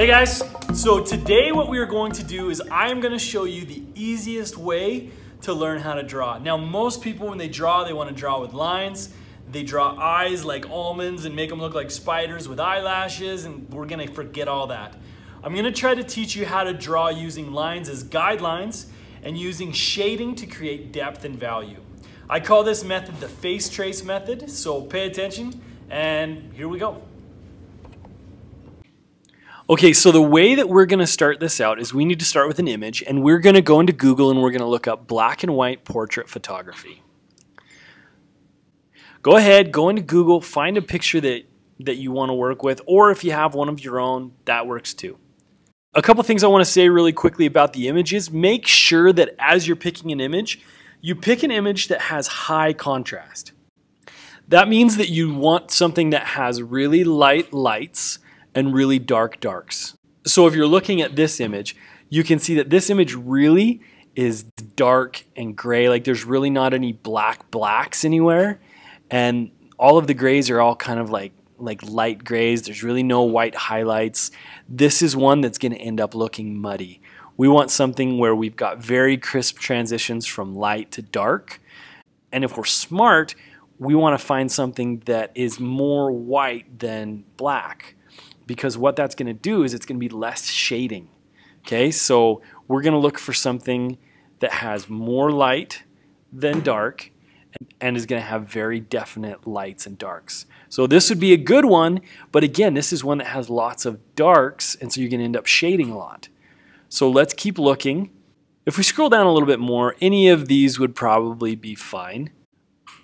Hey guys, so today what we are going to do is I am going to show you the easiest way to learn how to draw. Now most people when they draw, they want to draw with lines. They draw eyes like almonds and make them look like spiders with eyelashes, and we're going to forget all that. I'm going to try to teach you how to draw using lines as guidelines and using shading to create depth and value. I call this method the Facetrace method, so pay attention and here we go. Okay, so the way that we're gonna start this out is we need to start with an image, and we're gonna go into Google and we're gonna look up black and white portrait photography. Go ahead, go into Google, find a picture that you wanna work with, or if you have one of your own, that works too. A couple things I wanna say really quickly about the images. Make sure that as you're picking an image, you pick an image that has high contrast. That means that you want something that has really light lights and really dark darks. So if you're looking at this image, you can see that this image really is dark and gray, like there's really not any blacks anywhere, and all of the grays are all kind of like light grays. There's really no white highlights. This is one that's gonna end up looking muddy. We want something where we've got very crisp transitions from light to dark, and if we're smart, we wanna find something that is more white than black, because what that's gonna do is it's gonna be less shading, okay? So we're gonna look for something that has more light than dark and is gonna have very definite lights and darks. So this would be a good one, but again, this is one that has lots of darks, and so you're gonna end up shading a lot. So let's keep looking. If we scroll down a little bit more, any of these would probably be fine.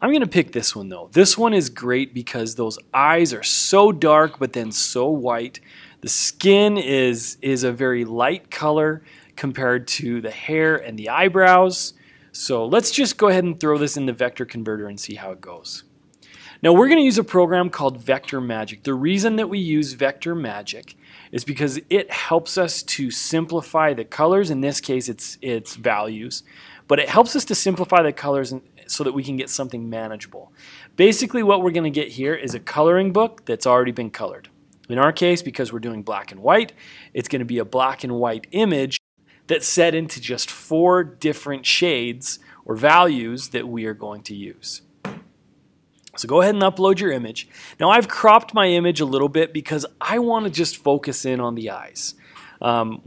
I'm gonna pick this one though. This one is great because those eyes are so dark but then so white. The skin is a very light color compared to the hair and the eyebrows. So let's just go ahead and throw this in the vector converter and see how it goes. Now we're gonna use a program called Vector Magic. The reason that we use Vector Magic is because it helps us to simplify the colors. In this case, it's values, but it helps us to simplify the colors so that we can get something manageable. Basically what we're gonna get here is a coloring book that's already been colored. In our case, because we're doing black and white, it's gonna be a black and white image that's set into just 4 different shades or values that we are going to use. So go ahead and upload your image. Now I've cropped my image a little bit because I wanna just focus in on the eyes. I'm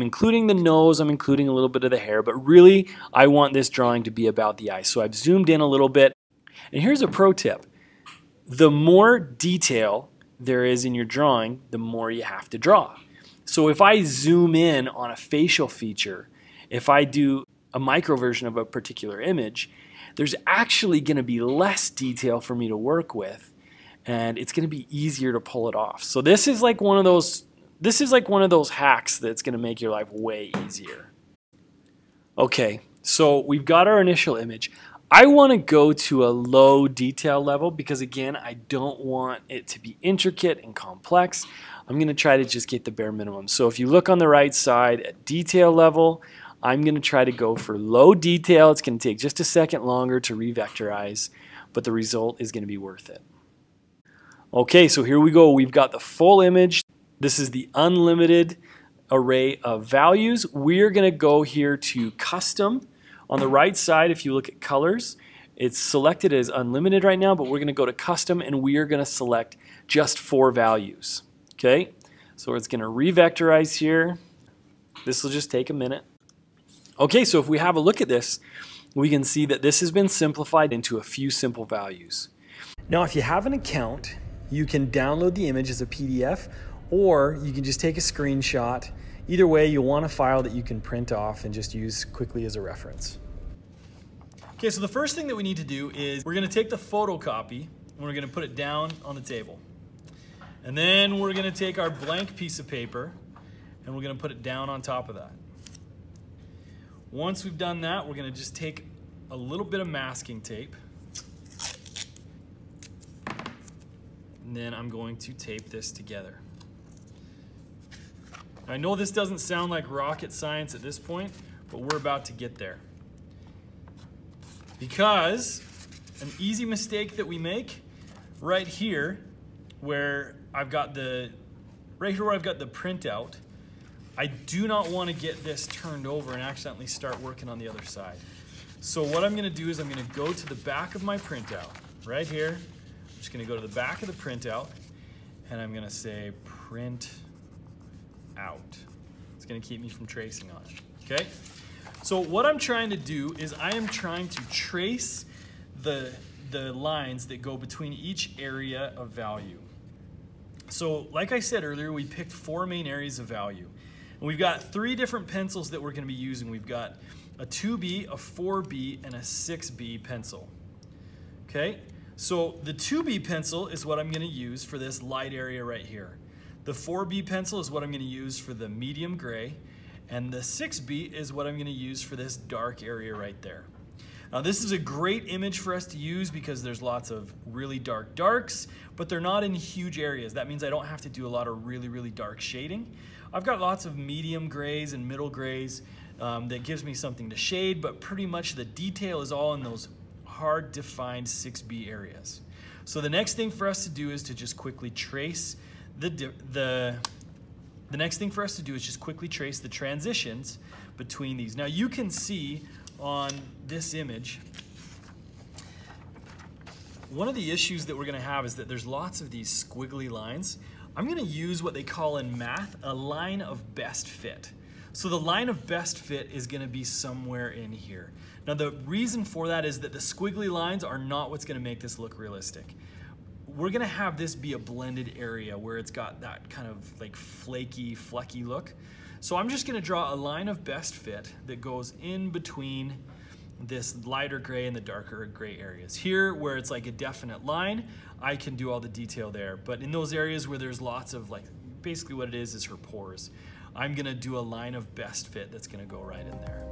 including the nose, I'm including a little bit of the hair, but really I want this drawing to be about the eyes. So I've zoomed in a little bit. And here's a pro tip. The more detail there is in your drawing, the more you have to draw. So if I zoom in on a facial feature, if I do a micro version of a particular image, there's actually gonna be less detail for me to work with, and it's gonna be easier to pull it off. So this is like one of those hacks that's gonna make your life way easier. Okay, so we've got our initial image. I wanna go to a low detail level because again, I don't want it to be intricate and complex. I'm gonna try to just get the bare minimum. So if you look on the right side at detail level, I'm gonna try to go for low detail. It's gonna take just a second longer to re-vectorize, but the result is gonna be worth it. Okay, so here we go. We've got the full image. This is the unlimited array of values. We're gonna go here to custom. On the right side, if you look at colors, it's selected as unlimited right now, but we're gonna go to custom and we are gonna select just 4 values, okay? So it's gonna re-vectorize here. This will just take a minute. Okay, so if we have a look at this, we can see that this has been simplified into a few simple values. Now, if you have an account, you can download the image as a PDF, or you can just take a screenshot. Either way, you'll want a file that you can print off and just use quickly as a reference. Okay, so the first thing that we need to do is we're gonna take the photocopy and we're gonna put it down on the table. And then we're gonna take our blank piece of paper and we're gonna put it down on top of that. Once we've done that, we're gonna just take a little bit of masking tape. And then I'm going to tape this together. I know this doesn't sound like rocket science at this point, but we're about to get there. Because an easy mistake that we make right here, where I've got the right here where I've got the printout, I do not want to get this turned over and accidentally start working on the other side. So what I'm going to do is I'm going to go to the back of my printout, right here. I'm just going to go to the back of the printout, and I'm going to say print out. It's going to keep me from tracing on it, okay? So what I'm trying to do is I am trying to trace the lines that go between each area of value. So like I said earlier, we picked four main areas of value. And we've got three different pencils that we're going to be using. We've got a 2B, a 4B, and a 6B pencil. Okay? So the 2B pencil is what I'm going to use for this light area right here. The 4B pencil is what I'm going to use for the medium gray. And the 6B is what I'm going to use for this dark area right there. Now this is a great image for us to use because there's lots of really dark darks, but they're not in huge areas. That means I don't have to do a lot of really, really dark shading. I've got lots of medium grays and middle grays that gives me something to shade, but pretty much the detail is all in those hard defined 6B areas. So the next thing for us to do is to just quickly trace the transitions between these. Now you can see on this image, one of the issues that we're going to have is that there's lots of these squiggly lines. I'm going to use what they call in math a line of best fit. So the line of best fit is going to be somewhere in here. Now the reason for that is that the squiggly lines are not what's going to make this look realistic. We're going to have this be a blended area where it's got that kind of like flaky, flecky look. So I'm just going to draw a line of best fit that goes in between this lighter gray and the darker gray areas. Here, where it's like a definite line, I can do all the detail there. But in those areas where there's lots of like, basically what it is her pores, I'm going to do a line of best fit that's going to go right in there.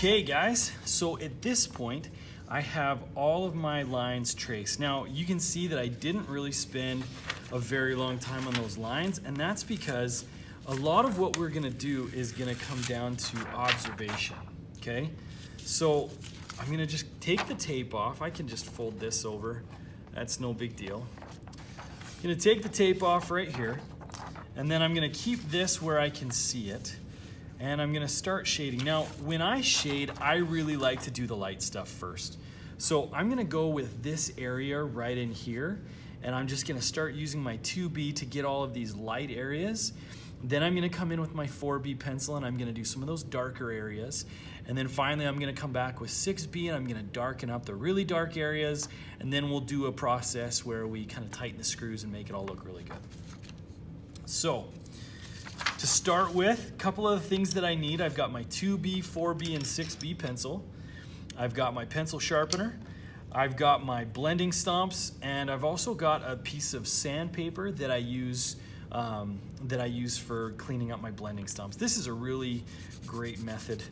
Okay guys, so at this point, I have all of my lines traced. Now you can see that I didn't really spend a very long time on those lines, and that's because a lot of what we're gonna do is gonna come down to observation, okay? So I'm gonna just take the tape off. I can just fold this over. That's no big deal. I'm gonna take the tape off right here, and then I'm gonna keep this where I can see it. And I'm gonna start shading. Now, when I shade, I really like to do the light stuff first. So I'm gonna go with this area right in here, and I'm just gonna start using my 2B to get all of these light areas. Then I'm gonna come in with my 4B pencil, and I'm gonna do some of those darker areas. And then finally, I'm gonna come back with 6B, and I'm gonna darken up the really dark areas. And then we'll do a process where we kind of tighten the screws and make it all look really good. So, to start with, a couple of the things that I need. I've got my 2B, 4B, and 6B pencil. I've got my pencil sharpener. I've got my blending stumps, and I've also got a piece of sandpaper that I use for cleaning up my blending stumps. This is a really great method.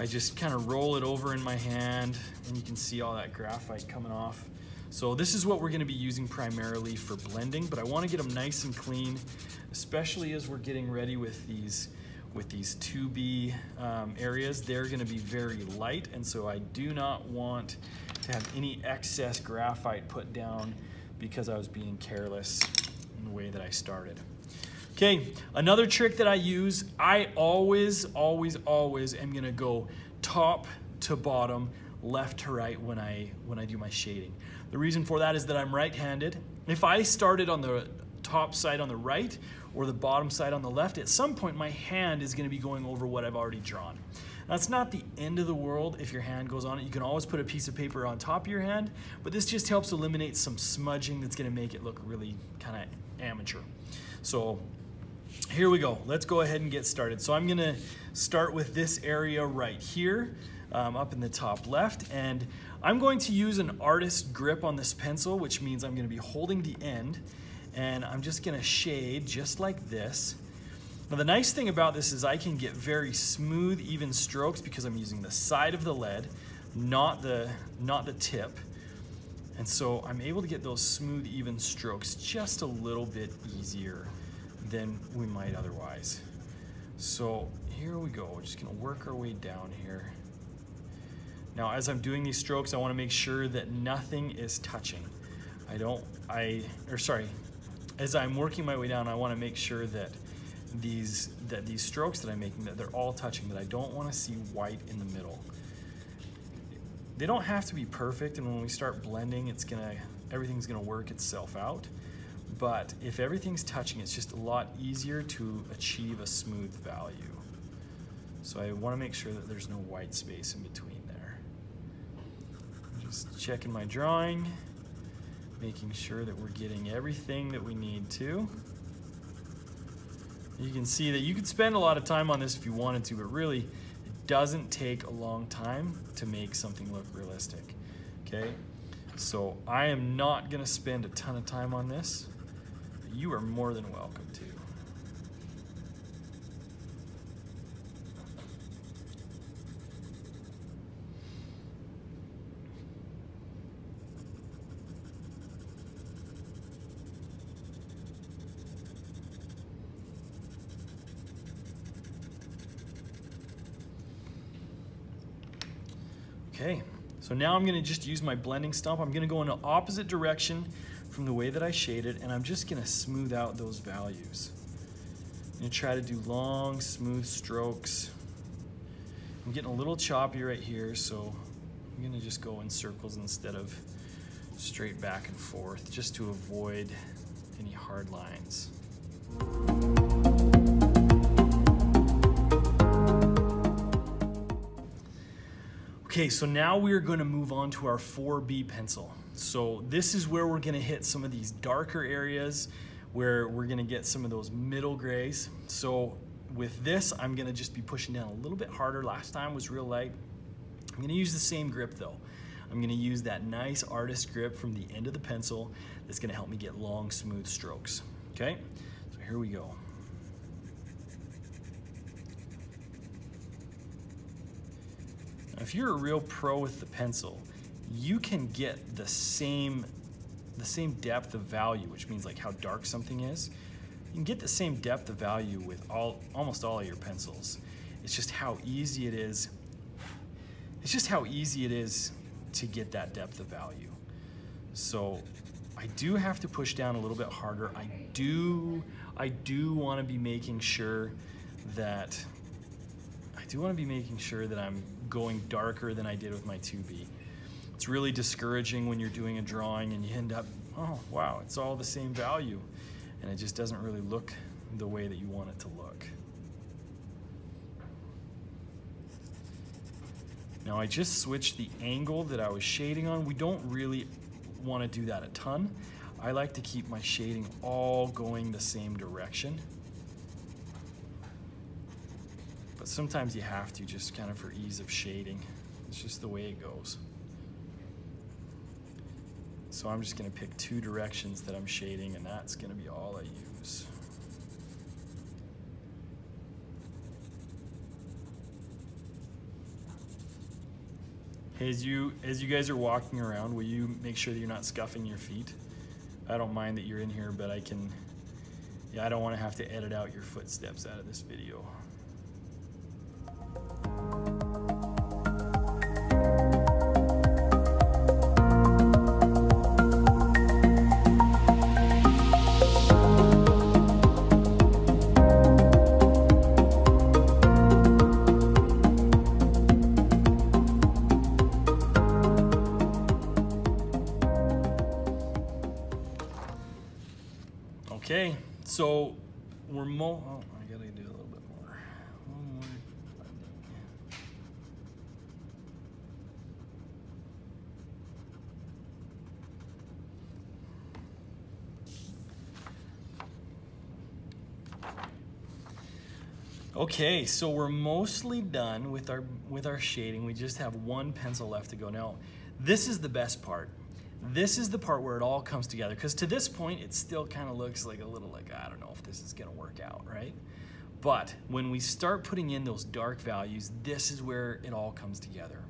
I just kind of roll it over in my hand, and you can see all that graphite coming off. So this is what we're going to be using primarily for blending, but I want to get them nice and clean, especially as we're getting ready with these 2B areas. They're going to be very light, and so I do not want to have any excess graphite put down because I was being careless in the way that I started. Okay, another trick that I use, I always am going to go top to bottom, left to right when I do my shading. The reason for that is that I'm right-handed. If I started on the top side on the right or the bottom side on the left, at some point my hand is going to be going over what I've already drawn. That's not the end of the world if your hand goes on it. You can always put a piece of paper on top of your hand, but this just helps eliminate some smudging that's going to make it look really kind of amateur. So here we go. Let's go ahead and get started. So I'm going to start with this area right here. Up in the top left, and I'm going to use an artist grip on this pencil, which means I'm going to be holding the end, and I'm just going to shade just like this. Now the nice thing about this is I can get very smooth, even strokes because I'm using the side of the lead, not the tip, and so I'm able to get those smooth, even strokes just a little bit easier than we might otherwise. So here we go, we're just gonna work our way down here. Now, as I'm doing these strokes, I wanna make sure that nothing is touching. As I'm working my way down, I wanna make sure that these strokes that I'm making, that they're all touching, that I don't wanna see white in the middle. They don't have to be perfect, and when we start blending, everything's gonna work itself out. But if everything's touching, it's just a lot easier to achieve a smooth value. So I want to make sure that there's no white space in between there. Just checking my drawing, making sure that we're getting everything that we need to. You can see that you could spend a lot of time on this if you wanted to, but really it doesn't take a long time to make something look realistic, okay? So I am not gonna spend a ton of time on this. You are more than welcome to. Okay, so now I'm gonna just use my blending stump. I'm gonna go in the opposite direction from the way that I shaded, and I'm just gonna smooth out those values. I'm gonna try to do long, smooth strokes. I'm getting a little choppy right here, so I'm gonna just go in circles instead of straight back and forth, just to avoid any hard lines. Okay, so now we're gonna move on to our 4B pencil. So this is where we're gonna hit some of these darker areas, where we're gonna get some of those middle grays. So with this, I'm gonna just be pushing down a little bit harder. Last time was real light. I'm gonna use the same grip though. I'm gonna use that nice artist grip from the end of the pencil that's gonna help me get long, smooth strokes. Okay, so here we go. If you're a real pro with the pencil, you can get the same depth of value, which means like how dark something is. You can get the same depth of value with almost all of your pencils. It's just how easy it is. It's just how easy it is to get that depth of value. So I do have to push down a little bit harder. I do want to be making sure that I'm going darker than I did with my 2B. It's really discouraging when you're doing a drawing and you end up, oh wow, it's all the same value, and it just doesn't really look the way that you want it to look. Now I just switched the angle that I was shading on. We don't really want to do that a ton. I like to keep my shading all going the same direction. Sometimes you have to, just kind of for ease of shading. It's just the way it goes. So I'm just gonna pick two directions that I'm shading, and that's gonna be all I use. Hey, as you guys are walking around, will you make sure that you're not scuffing your feet? I don't mind that you're in here, but I don't wanna have to edit out your footsteps out of this video. Okay, so we're I gotta do a little bit more. One more. Okay, so we're mostly done with our shading. We just have one pencil left to go. Now, this is the best part. This is the part where it all comes together, because to this point it still kind of looks like a little like, I don't know if this is gonna work out, right? But when we start putting in those dark values, this is where it all comes together.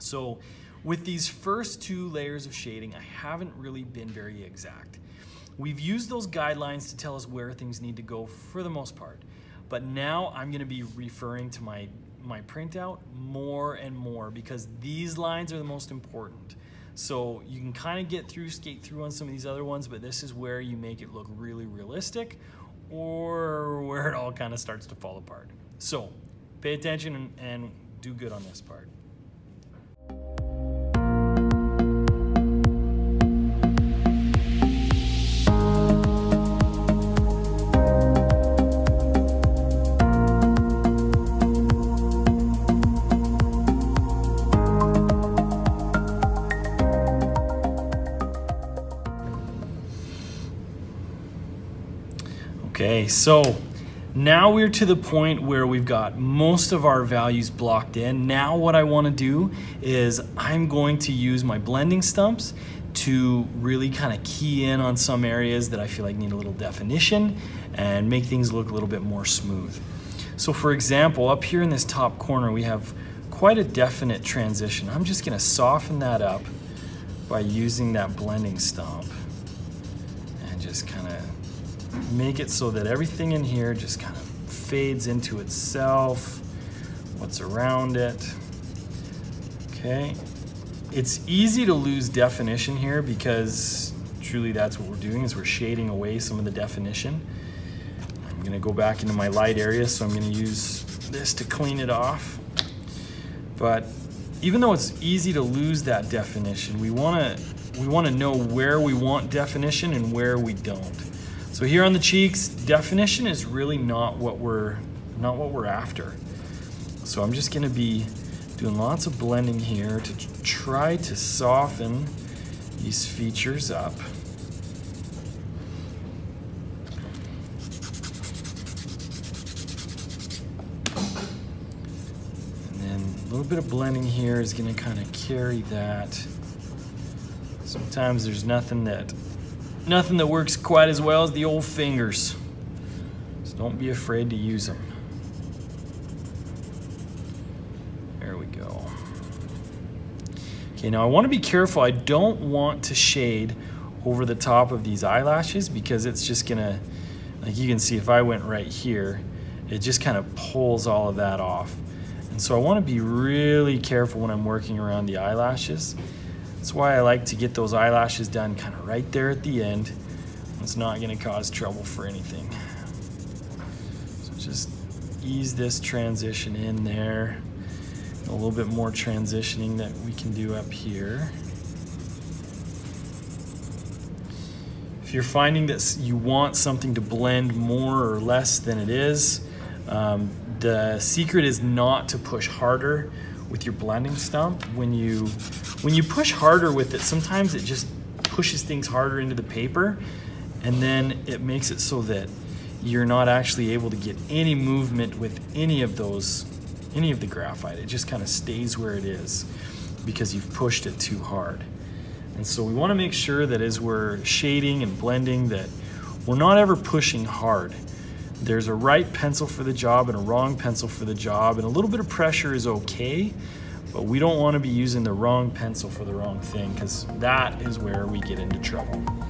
So with these first two layers of shading, I haven't really been very exact. We've used those guidelines to tell us where things need to go for the most part, But now I'm gonna be referring to my printout more and more, because these lines are the most important. So you can kind of skate through on some of these other ones, but this is where you make it look really realistic, or where it all kind of starts to fall apart. So pay attention and do good on this part. Okay, so now we're to the point where we've got most of our values blocked in. Now what I want to do is I'm going to use my blending stumps to really kind of key in on some areas that I feel like need a little definition and make things look a little bit more smooth. So for example, up here in this top corner, we have quite a definite transition. I'm just going to soften that up by using that blending stump and just kind of make it so that everything in here just kind of fades into itself, what's around it. Okay, it's easy to lose definition here, because truly that's what we're doing, is we're shading away some of the definition. I'm going to go back into my light area, so I'm going to use this to clean it off. But even though it's easy to lose that definition, we want to know where we want definition and where we don't. So here on the cheeks, definition is really not what we're after. So I'm just gonna be doing lots of blending here to try to soften these features up. And then a little bit of blending here is gonna kind of carry that. Sometimes there's nothing that works quite as well as the old fingers, so don't be afraid to use them. There we go. Okay, now I want to be careful. I don't want to shade over the top of these eyelashes, because it's just gonna, like you can see, if I went right here, it just kind of pulls all of that off. And so I want to be really careful when I'm working around the eyelashes. That's why I like to get those eyelashes done kind of right there at the end. It's not going to cause trouble for anything. So just ease this transition in there. A little bit more transitioning that we can do up here. If you're finding that you want something to blend more or less than it is, the secret is not to push harder with your blending stump. When you push harder with it, sometimes it just pushes things harder into the paper, and then it makes it so that you're not actually able to get any movement with any of the graphite. It just kind of stays where it is because you've pushed it too hard. And so we want to make sure that as we're shading and blending that we're not ever pushing hard. There's a right pencil for the job and a wrong pencil for the job, and a little bit of pressure is okay, but we don't want to be using the wrong pencil for the wrong thing, because that is where we get into trouble.